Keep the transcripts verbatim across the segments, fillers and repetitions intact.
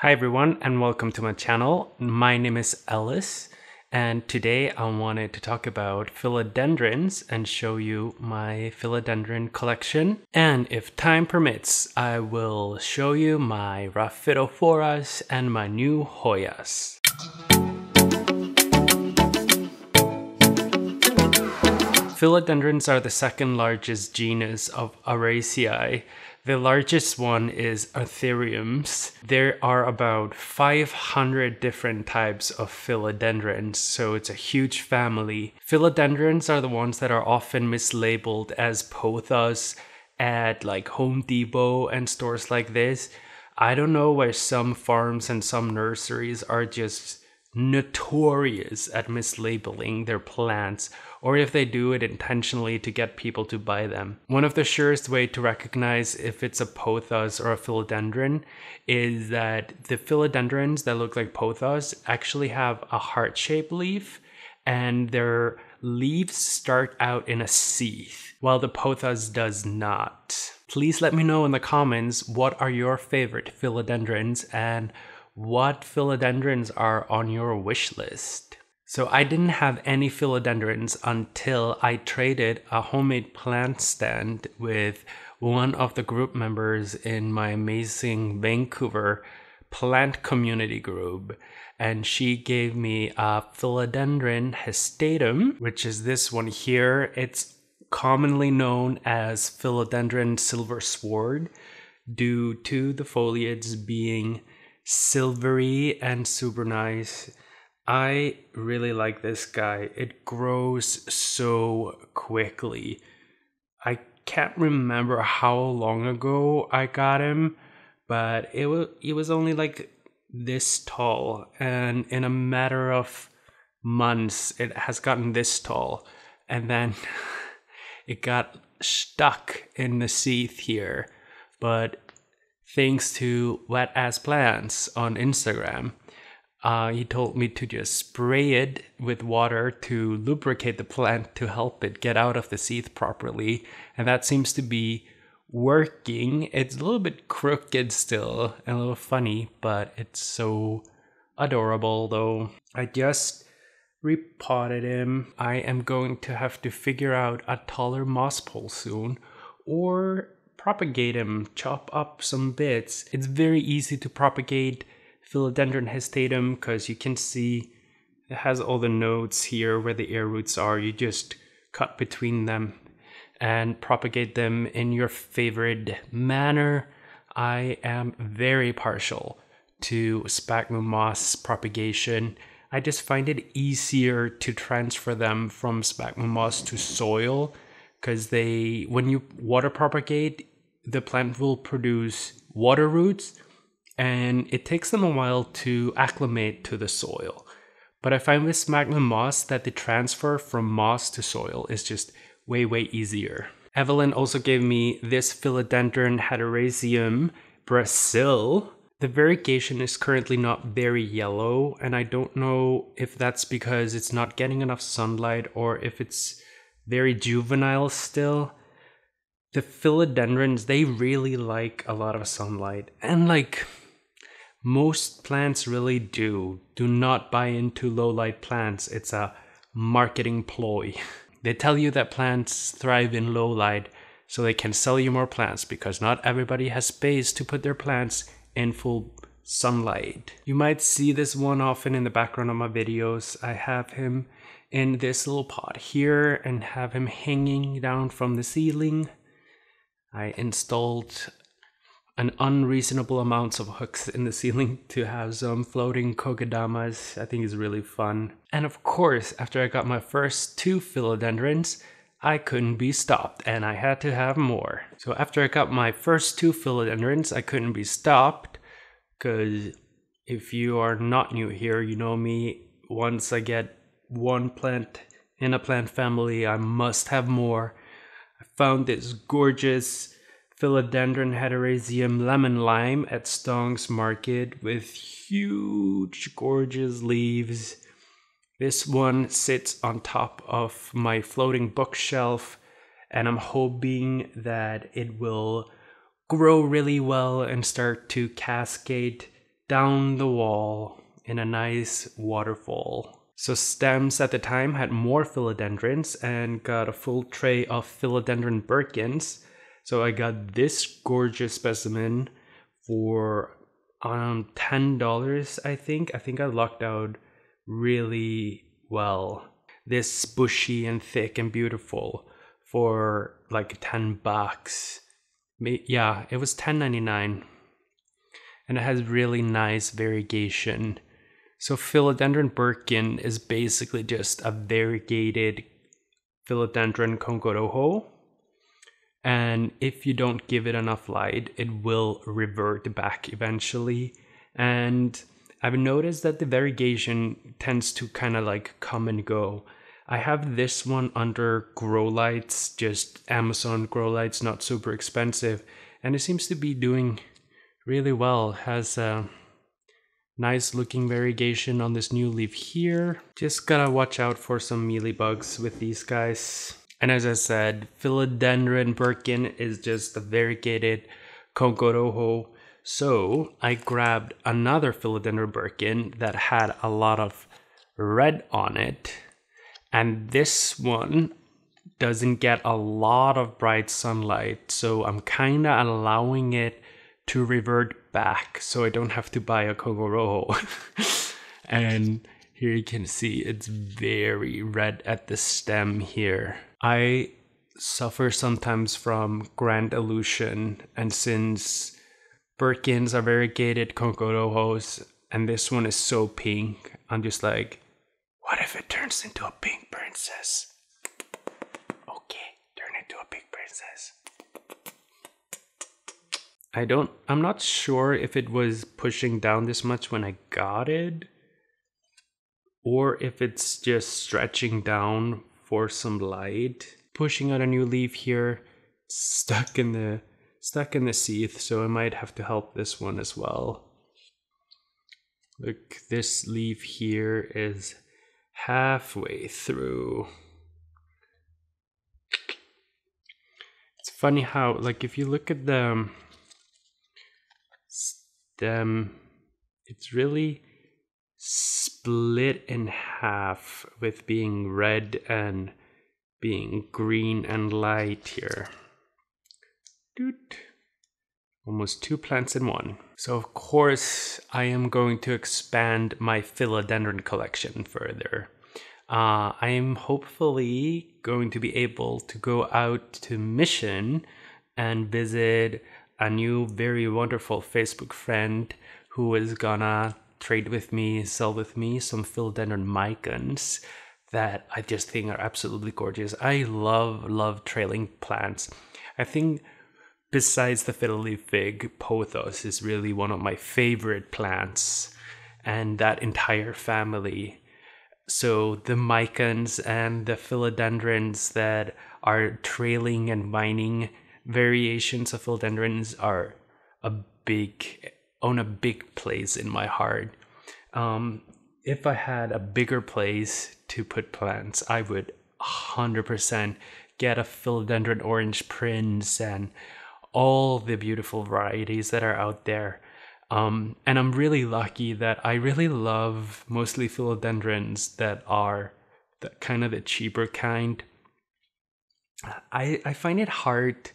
Hi everyone and welcome to my channel. My name is Ellis and today I wanted to talk about philodendrons and show you my philodendron collection. And if time permits, I will show you my Raphidophoras and my new Hoyas. Philodendrons are the second largest genus of Araceae. The largest one is Anthuriums. There are about five hundred different types of philodendrons, so it's a huge family. Philodendrons are the ones that are often mislabeled as pothos at like Home Depot and stores like this. I don't know why some farms and some nurseries are just notorious at mislabeling their plants, or if they do it intentionally to get people to buy them. One of the surest way to recognize if it's a pothos or a philodendron is that the philodendrons that look like pothos actually have a heart-shaped leaf, and their leaves start out in a sheath, while the pothos does not. Please let me know in the comments what are your favorite philodendrons and what philodendrons are on your wish list. So I didn't have any philodendrons until I traded a homemade plant stand with one of the group members in my amazing Vancouver plant community group, and she gave me a philodendron hastatum, which is this one here. It's commonly known as philodendron silver sword due to the foliage being silvery and super nice. I really like this guy. It grows so quickly. I can't remember how long ago I got him, but it was, it was only like this tall, and in a matter of months it has gotten this tall, and then it got stuck in the sheath here, but thanks to Wet Ass Plants on Instagram, uh, he told me to just spray it with water to lubricate the plant to help it get out of the sheath properly, and that seems to be working. It's a little bit crooked still and a little funny, but it's so adorable though. I just repotted him. I am going to have to figure out a taller moss pole soon, or propagate him, chop up some bits. It's very easy to propagate philodendron hastatum because you can see it has all the nodes here where the air roots are. You just cut between them and propagate them in your favorite manner. I am very partial to sphagnum moss propagation. I just find it easier to transfer them from sphagnum moss to soil because they, when you water propagate, the plant will produce water roots and it takes them a while to acclimate to the soil. But I find with sphagnum moss that the transfer from moss to soil is just way, way easier. Evelyn also gave me this philodendron hederaceum Brasil. The variegation is currently not very yellow, and I don't know if that's because it's not getting enough sunlight or if it's very juvenile still. The philodendrons, they really like a lot of sunlight, and like most plants really do. Do not buy into low light plants. It's a marketing ploy. They tell you that plants thrive in low light so they can sell you more plants because not everybody has space to put their plants in full sunlight. You might see this one often in the background of my videos. I have him in this little pot here and have him hanging down from the ceiling. I installed an unreasonable amount of hooks in the ceiling to have some floating kokedamas. I think it's really fun. And of course, after I got my first two philodendrons, I couldn't be stopped and I had to have more. So after I got my first two philodendrons, I couldn't be stopped, because if you are not new here, you know me. Once I get one plant in a plant family, I must have more. I found this gorgeous philodendron hederaceum Lemon Lime at Stong's Market with huge gorgeous leaves. This one sits on top of my floating bookshelf, and I'm hoping that it will grow really well and start to cascade down the wall in a nice waterfall. So stems at the time had more philodendrons and got a full tray of philodendron Birkins. So I got this gorgeous specimen for um ten dollars, I think. I think I lucked out really well. This bushy and thick and beautiful for like ten bucks. Yeah, it was ten ninety-nine. And it has really nice variegation. So philodendron Birkin is basically just a variegated philodendron Congo Rojo, and if you don't give it enough light, it will revert back eventually. And I've noticed that the variegation tends to kind of like come and go. I have this one under grow lights, just Amazon grow lights, not super expensive, and it seems to be doing really well. Has a nice looking variegation on this new leaf here. Just gotta watch out for some mealy bugs with these guys. And as I said, philodendron Birkin is just a variegated Congo Rojo. So I grabbed another philodendron Birkin that had a lot of red on it. And this one doesn't get a lot of bright sunlight, so I'm kinda allowing it to revert back so I don't have to buy a Congo Rojo. And here you can see it's very red at the stem here. I suffer sometimes from grand illusion, and since Birkins are variegated Congo Rojos and this one is so pink, I'm just like, what if it turns into a pink princess? Okay, turn into a pink princess. I don't, I'm not sure if it was pushing down this much when I got it, or if it's just stretching down for some light. Pushing out a new leaf here, stuck in the, stuck in the seed, so I might have to help this one as well. Look, this leaf here is halfway through. It's funny how, like, if you look at the stem, it's really split in half, with being red and being green and light here. Doot. Almost two plants in one. So of course I am going to expand my philodendron collection further. Uh, I am hopefully going to be able to go out to Mission and visit a new very wonderful Facebook friend who is gonna trade with me, sell with me some philodendron micans that I just think are absolutely gorgeous. I love, love trailing plants. I think besides the fiddle leaf fig, pothos is really one of my favorite plants and that entire family. So the micans and the philodendrons that are trailing and vining variations of philodendrons are a big, own a big place in my heart. Um, if I had a bigger place to put plants, I would one hundred percent get a philodendron orange prince and all the beautiful varieties that are out there. Um, and I'm really lucky that I really love mostly philodendrons that are the, kind of the cheaper kind. I, I find it hard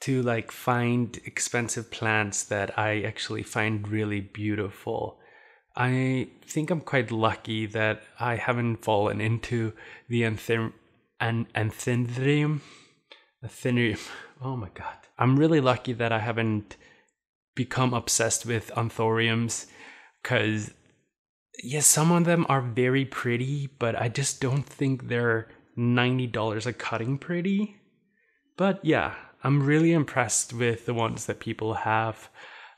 to like find expensive plants that I actually find really beautiful. I think I'm quite lucky that I haven't fallen into the Anthurium. An Anthurium. Oh my god. I'm really lucky that I haven't become obsessed with Anthuriums, because yes, some of them are very pretty, but I just don't think they're ninety dollars a cutting pretty. But yeah, I'm really impressed with the ones that people have.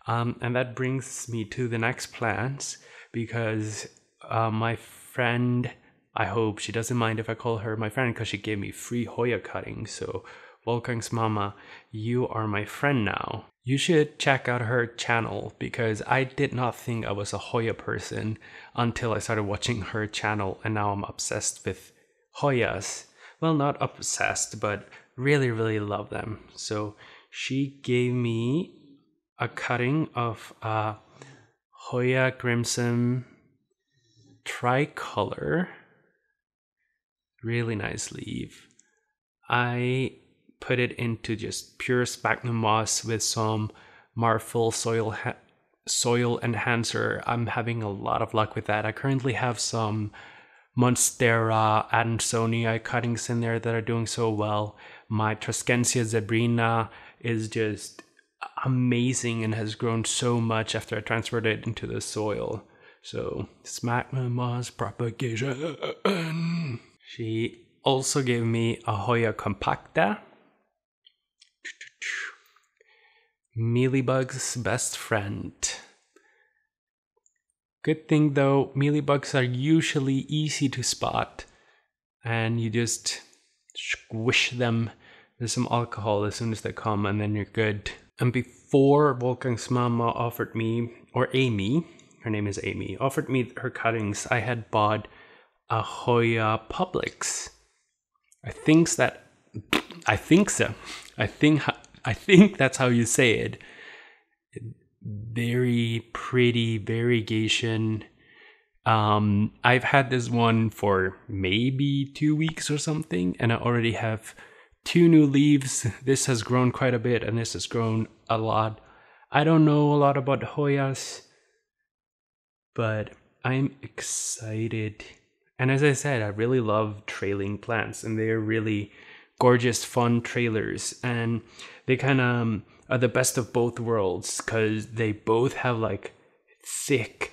Um, and that brings me to the next plants, because uh, my friend, I hope she doesn't mind if I call her my friend because she gave me free Hoya cuttings. So Wolfgangsmama, you are my friend now. You should check out her channel, because I did not think I was a Hoya person until I started watching her channel, and now I'm obsessed with Hoyas. Well, not obsessed, but really, really love them. So she gave me a cutting of a Hoya Crimson Tricolor. Really nice leaf. I put it into just pure sphagnum moss with some marfil soil ha soil enhancer. I'm having a lot of luck with that. I currently have some Monstera adansonii cuttings in there that are doing so well. My Tradescantia zebrina is just amazing and has grown so much after I transferred it into the soil. So, sphagnum moss propagation. She also gave me a Hoya Compacta. Mealybug's best friend. Good thing though, mealybugs are usually easy to spot and you just squish them with some alcohol as soon as they come and then you're good. And before Wolfgangsmama offered me, or Amy, her name is Amy, offered me her cuttings, I had bought a Hoya Publix. I think that, I think so. I think, I think that's how you say it. Very pretty variegation. Um, I've had this one for maybe two weeks or something, and I already have two new leaves. This has grown quite a bit, and this has grown a lot. I don't know a lot about Hoyas, but I'm excited. And as I said, I really love trailing plants, and they're really gorgeous, fun trailers, and they kind of um, are the best of both worlds because they both have like thick,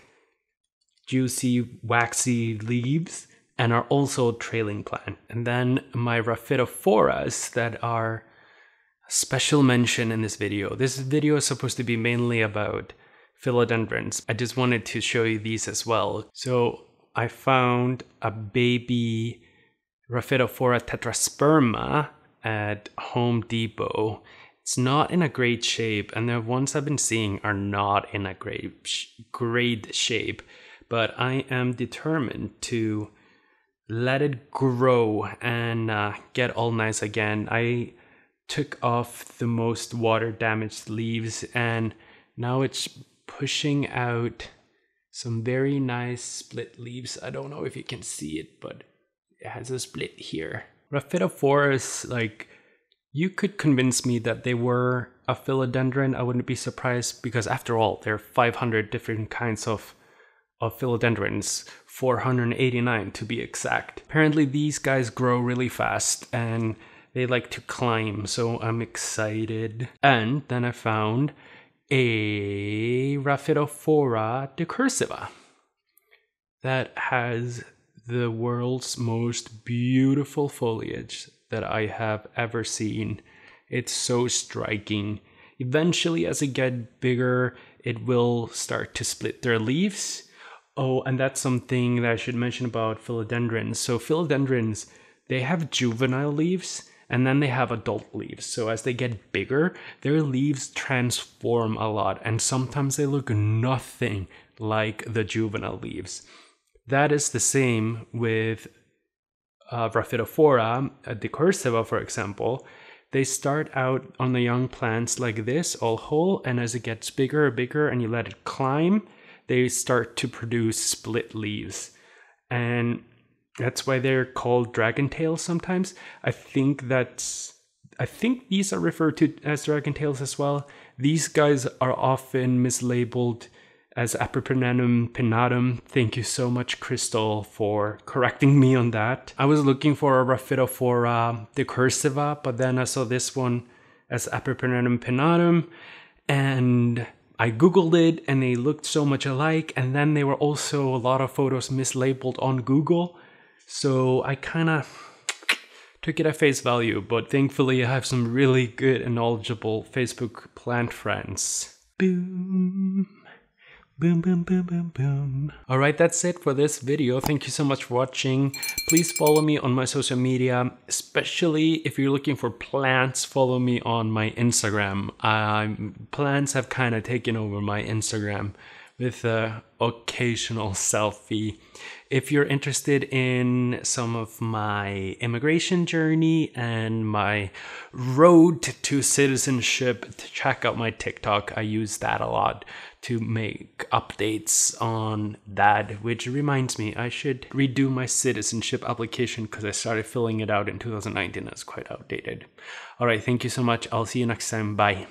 juicy, waxy leaves and are also trailing plant. And then my Raphidophoras that are special mention in this video. This video is supposed to be mainly about philodendrons. I just wanted to show you these as well. So I found a baby Raphidophora tetrasperma at Home Depot. It's not in a great shape, and the ones I've been seeing are not in a great, great shape, but I am determined to let it grow and uh, get all nice again. I took off the most water damaged leaves, and now it's pushing out some very nice split leaves. I don't know if you can see it, but it has a split here. Raphidophora is like, you could convince me that they were a philodendron. I wouldn't be surprised because after all, there are five hundred different kinds of, of philodendrons, four hundred eighty-nine to be exact. Apparently these guys grow really fast and they like to climb, so I'm excited. And then I found a Raphidophora decursiva that has the world's most beautiful foliage that I have ever seen. It's so striking. Eventually, as it gets bigger, it will start to split their leaves. Oh, and that's something that I should mention about philodendrons. So philodendrons, they have juvenile leaves and then they have adult leaves. So as they get bigger, their leaves transform a lot and sometimes they look nothing like the juvenile leaves. That is the same with Uh, Raphidophora decursiva, for example. They start out on the young plants like this, all whole, and as it gets bigger and bigger and you let it climb, they start to produce split leaves. And that's why they're called dragon tails sometimes. I think that's, I think these are referred to as dragon tails as well. These guys are often mislabeled as Epipremnum pinnatum. Thank you so much, Crystal, for correcting me on that. I was looking for a Raphidophora decursiva, but then I saw this one as Epipremnum pinnatum, and I googled it, and they looked so much alike, and then they were also a lot of photos mislabeled on Google, so I kind of took it at face value, but thankfully I have some really good and knowledgeable Facebook plant friends. Boom. Boom, boom, boom, boom, boom. All right, that's it for this video. Thank you so much for watching. Please follow me on my social media, especially if you're looking for plants, follow me on my Instagram. Um, plants have kind of taken over my Instagram with an occasional selfie. If you're interested in some of my immigration journey and my road to citizenship, check out my TikTok. I use that a lot to make updates on that, which reminds me, I should redo my citizenship application because I started filling it out in two thousand nineteen. That's quite outdated. All right, thank you so much. I'll see you next time. Bye.